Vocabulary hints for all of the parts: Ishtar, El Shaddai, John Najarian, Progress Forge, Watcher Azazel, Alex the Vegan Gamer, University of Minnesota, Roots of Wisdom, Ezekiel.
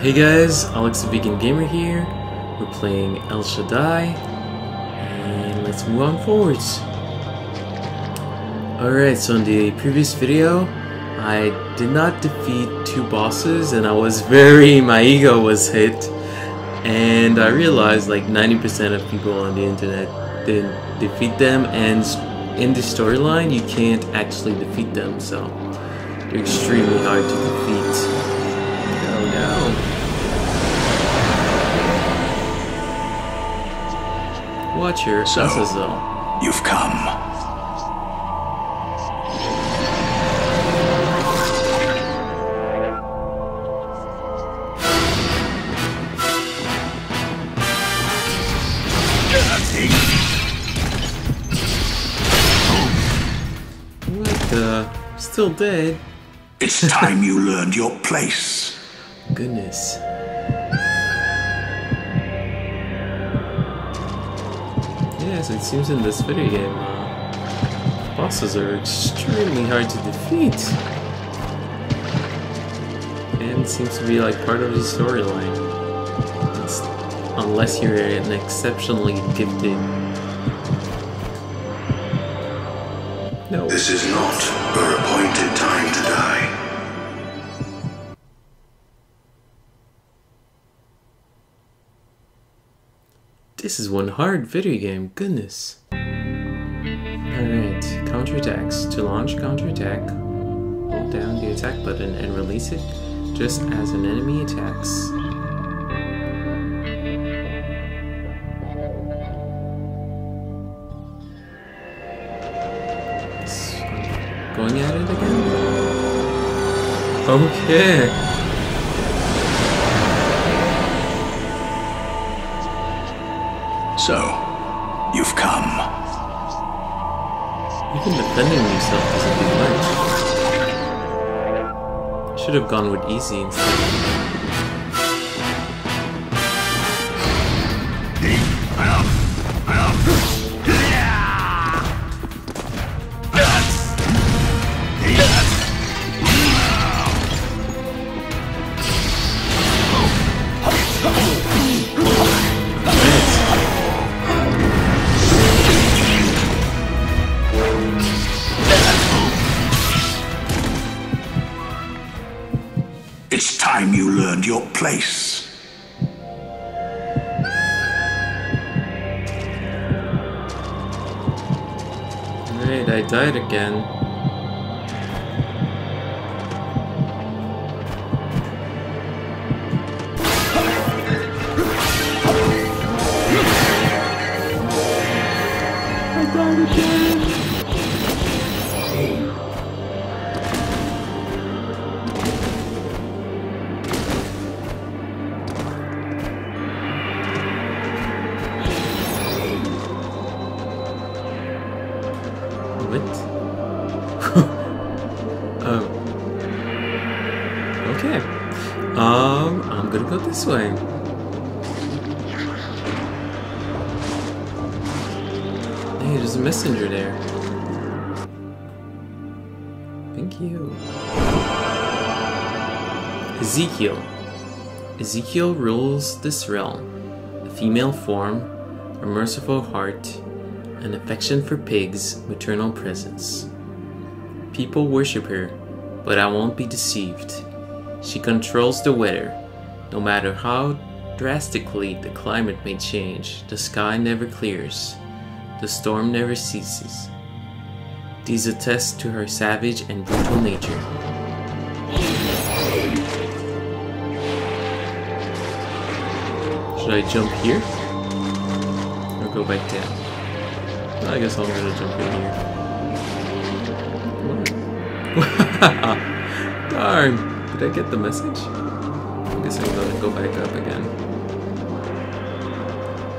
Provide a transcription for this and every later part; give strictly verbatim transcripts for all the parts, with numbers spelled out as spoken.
Hey guys, Alex the Vegan Gamer here. We're playing El Shaddai, and let's move on forwards. Alright, so in the previous video, I did not defeat two bosses, and I was very, my ego was hit, and I realized like ninety percent of people on the internet didn't defeat them, and in the storyline, you can't actually defeat them, so they're extremely hard to defeat. Oh no. Watcher Azazel. You've come. What the? Still dead? It's time you learned your place. Goodness. Yes, it seems in this video game, uh, bosses are extremely hard to defeat, and seems to be like part of the storyline. Unless you're an exceptionally gifted. No. This is not her appointed time to die. This is one hard video game, goodness. Alright, counterattacks. To launch counterattack, hold down the attack button and release it just as an enemy attacks. So, going at it again? Okay. So, you've come. Even defending yourself doesn't do much. Should have gone with easy instead. It's time you learned your place. Alright, I died again. I died again! Okay, um, I'm gonna go this way. Hey, there's a messenger there. Thank you. Ezekiel. Ezekiel rules this realm. A female form, a merciful heart, an affection for pigs, maternal presence. People worship her, but I won't be deceived. She controls the weather. No matter how drastically the climate may change, the sky never clears. The storm never ceases. These attest to her savage and brutal nature. Should I jump here? Or go back down? I guess I'm gonna jump in here. Darn! Did I get the message? I guess I'm gonna go back up again.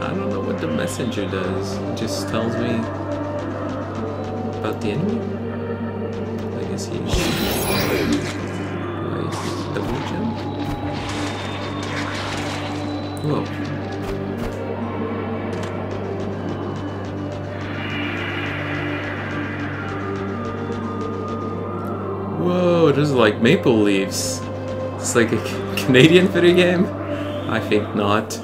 I don't know what the messenger does. It just tells me about the enemy? I guess he should double jump. Whoa. Whoa, there's like maple leaves. It's like a Canadian video game? I think not.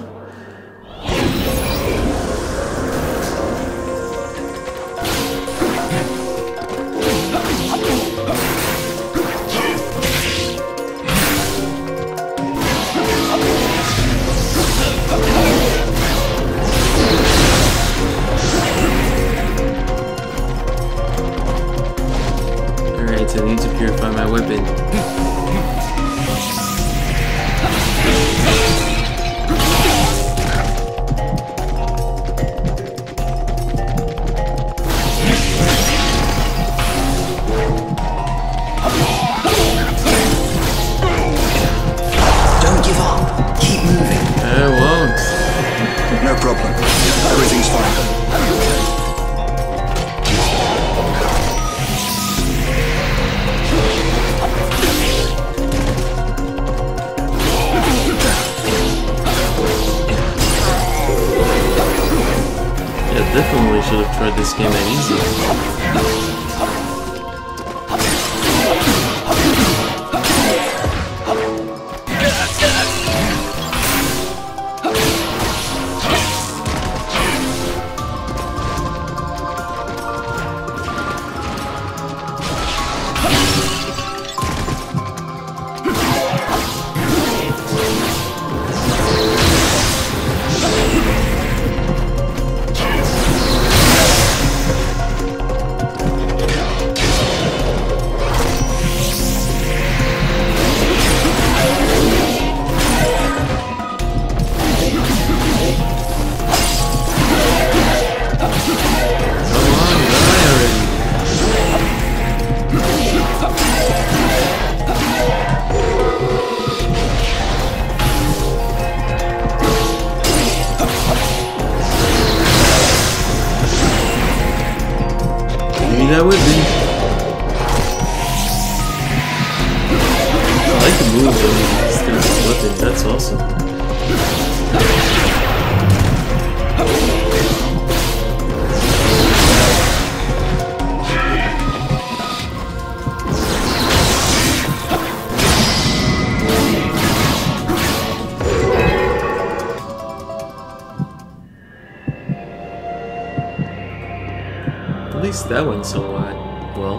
That went somewhat well.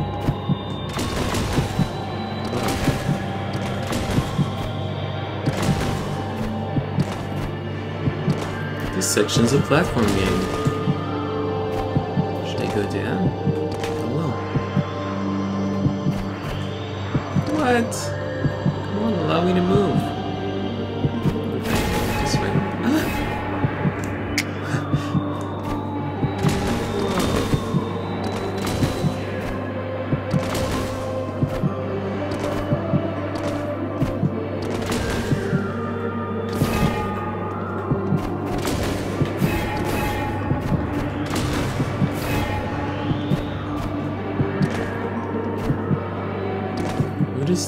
This section's a platform game. Should I go down? I will. What? Come on, allow me to move. Okay, this way. Ah!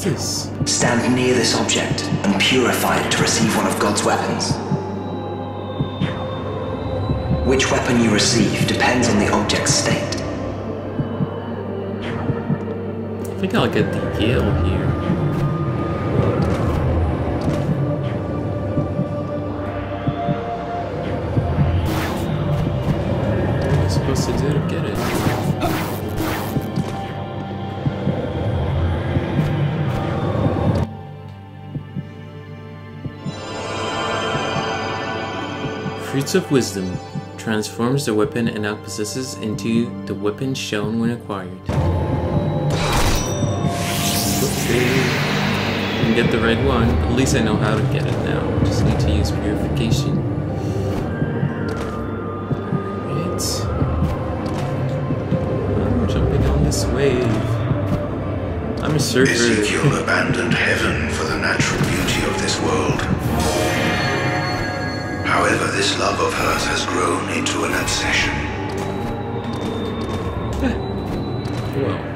This. Stand near this object and purify it to receive one of God's weapons. Which weapon you receive depends on the object's state. I think I'll get the heal here. What am I supposed to do to get it? Roots of Wisdom transforms the weapon it now possesses into the weapon shown when acquired. Oopsie. Didn't get the right one. At least I know how to get it now. Just need to use purification. Alright. I'm jumping on this wave. I'm a surfer. Ezekiel abandoned heaven for the natural beauty of this world. However, this love of Earth has grown into an obsession. Well.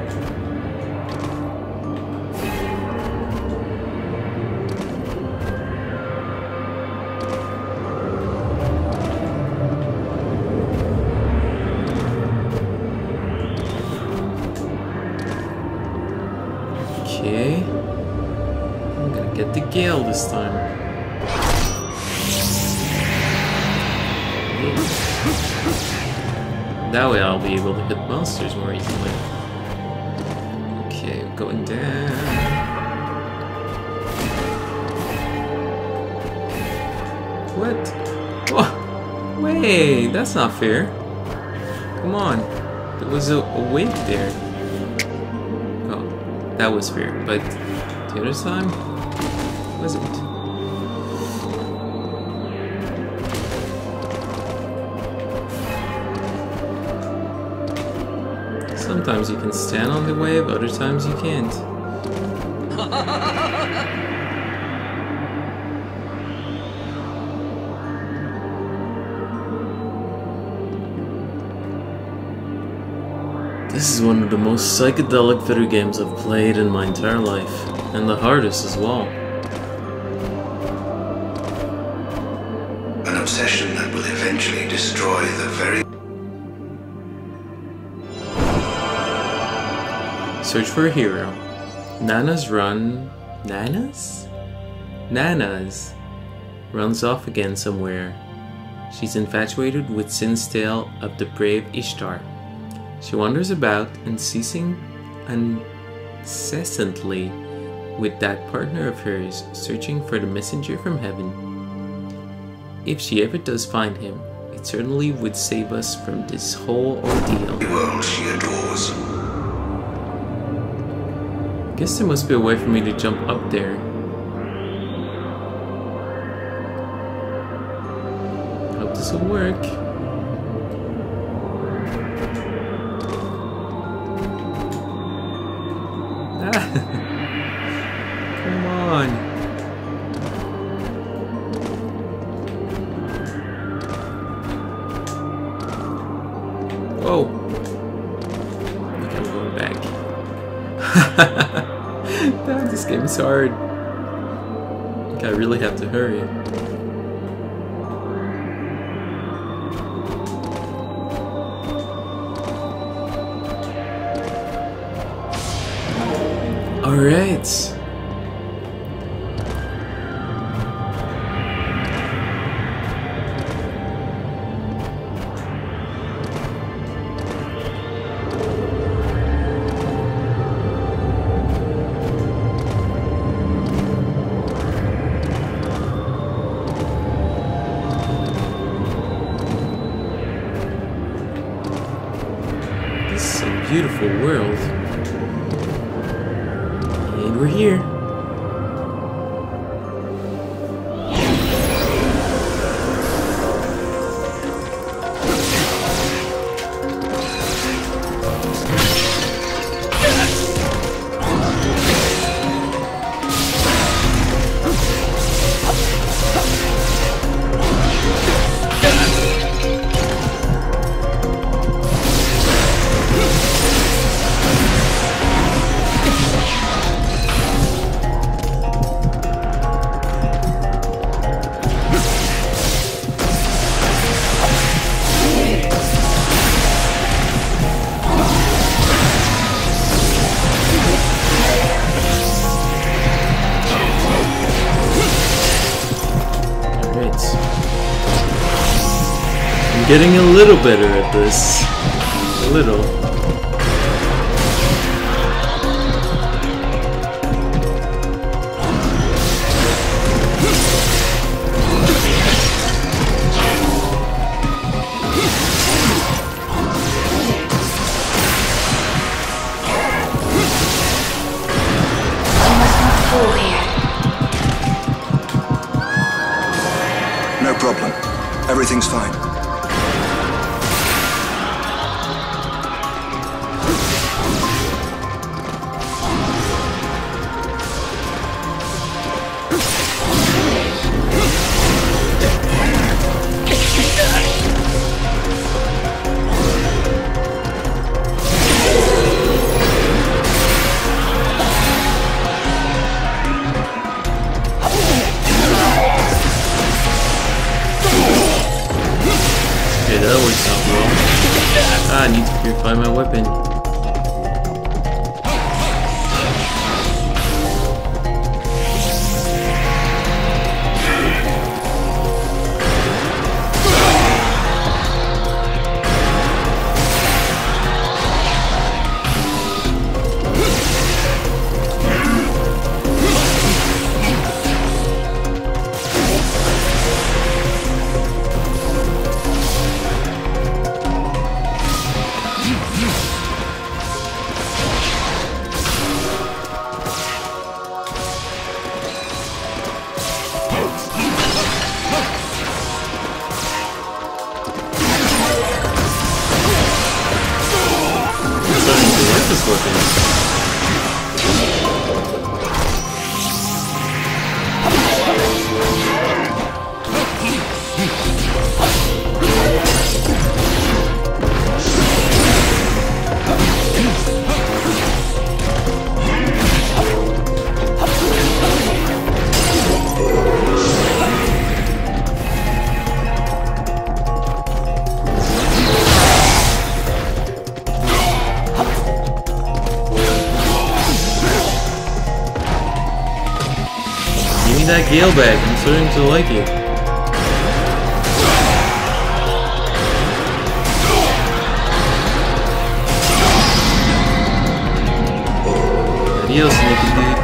Okay. I'm gonna Get the Gale this time. That way I'll be able to hit monsters more easily. Okay, going down. What? Whoa. Wait, that's not fair. Come on. There was a, a wave there. Oh, that was fair, but the other time wasn't. Sometimes you can stand on the wave, other times you can't. This is one of the most psychedelic video games I've played in my entire life, and the hardest as well. An obsession that will eventually destroy the very... Search for a hero. Nana's run... Nana's? Nana's runs off again somewhere. She's infatuated with Sin's tale of the brave Ishtar. She wanders about, unceasing, incessantly with that partner of hers, searching for the messenger from heaven. If she ever does find him, it certainly would save us from this whole ordeal. The world she adores. Guess there must be a way for me to jump up there. Hope this will work. Come on. Whoa. I think I'm going back. Damn, this game is hard. I think I really have to hurry. Alright. This is a beautiful world. We're here. Getting a little better at this. A little. You must not fall here. No problem. Everything's fine. I need to purify my weapon. need that Gale back. I'm starting to like it. Adios, Nicky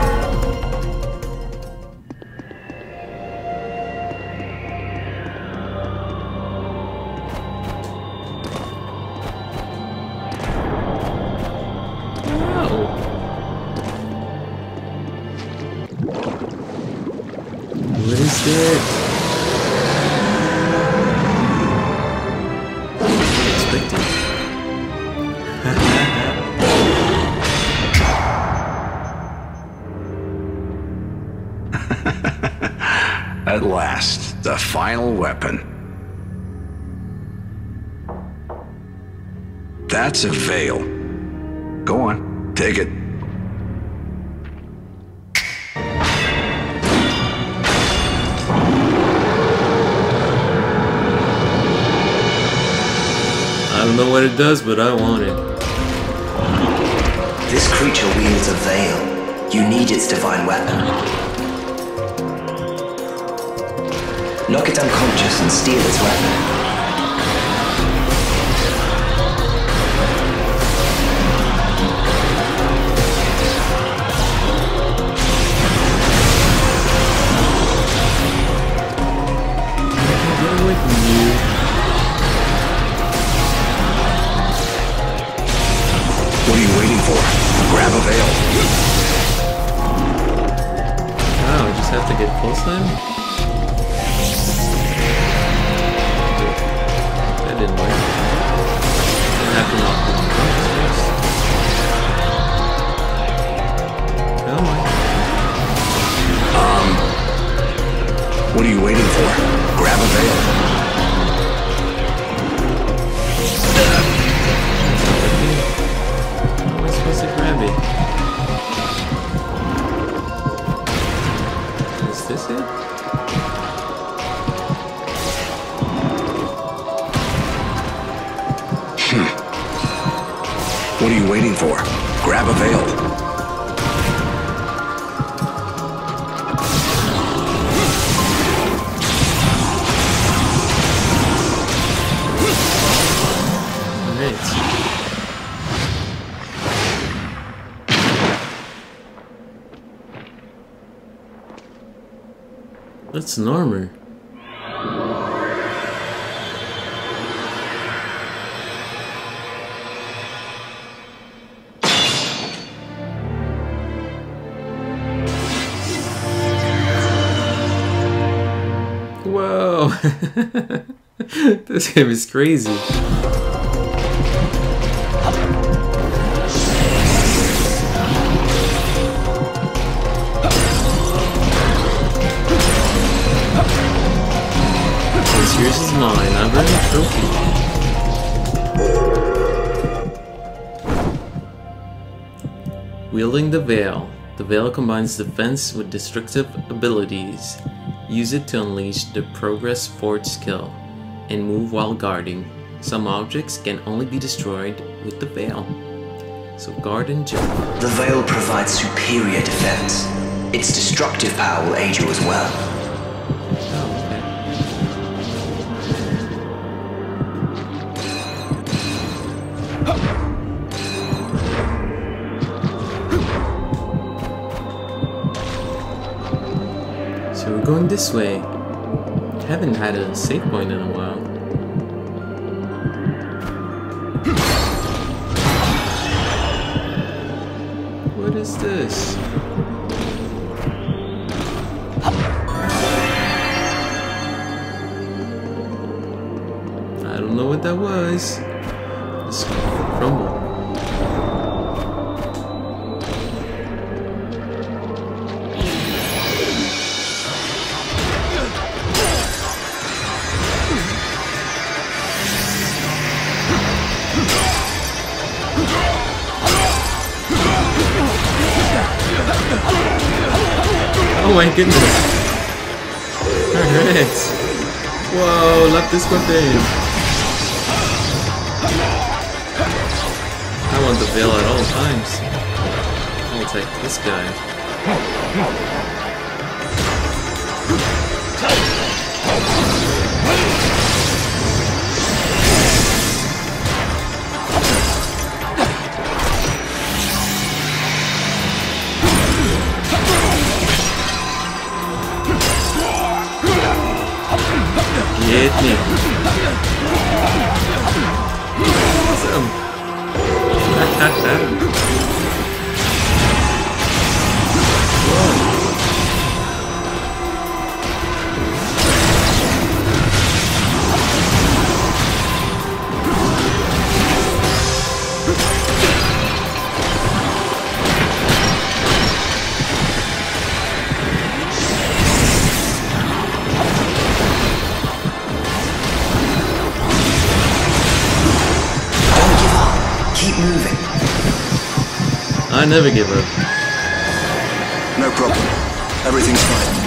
At last, the final weapon. That's a veil. Go on, take it. I don't know what it does, but I want it. This creature wields a veil. You need its divine weapon. Knock it unconscious and steal its weapon. Get away from you. What are you waiting for? Grab a veil. Wow, I just have to get close then? Didn't like it. Didn't have to knock them in the space. Come on. Um, what are you waiting for? Grab a veil. How am I supposed to grab it? Is this it? What are you waiting for? Grab a veil. Great. That's an armor. This game is crazy. This yours is mine. I'm running a trophy. Wielding the Veil. The Veil combines defense with destructive abilities. Use it to unleash the Progress Forge skill, and move while guarding. Some objects can only be destroyed with the Veil. So guard and jump. The Veil provides superior defense. Its destructive power will aid you as well. Going this way. Haven't had a save point in a while. What is this? I don't know what that was. This crumble. Oh my goodness! Alright! Whoa, left this weapon! I want the veil at all times. I'll take this guy. I never give up. No problem. Everything's fine.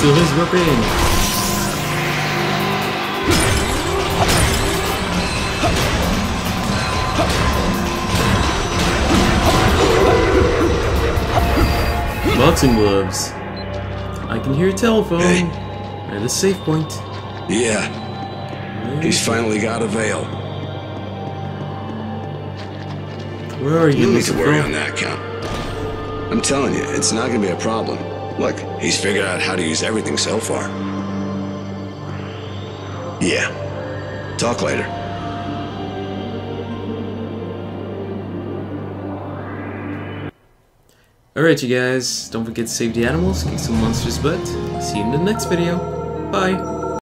Still his weapon. Boxing gloves. I can hear a telephone. Hey. At a safe point. Yeah. Right. He's finally got a veil. Where are you? You need to worry on that count. I'm telling you, it's not gonna be a problem. Look, he's figured out how to use everything so far. Yeah. Talk later. Alright, you guys. Don't forget to save the animals, kick some monsters' butt. See you in the next video. Bye.